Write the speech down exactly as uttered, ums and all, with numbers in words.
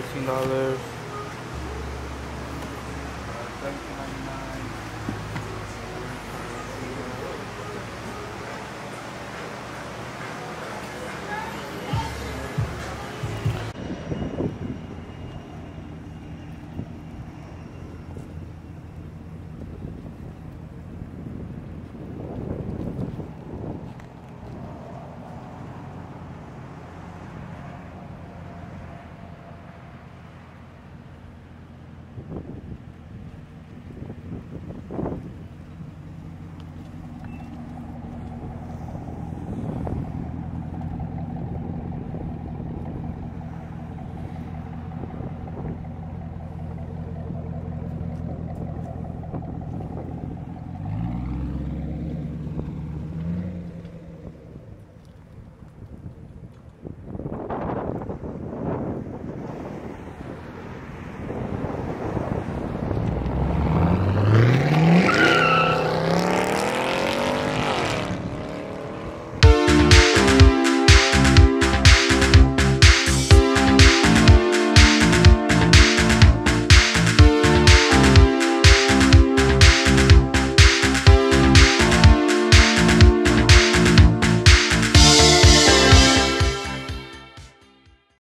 thirteen dollars. Thank you.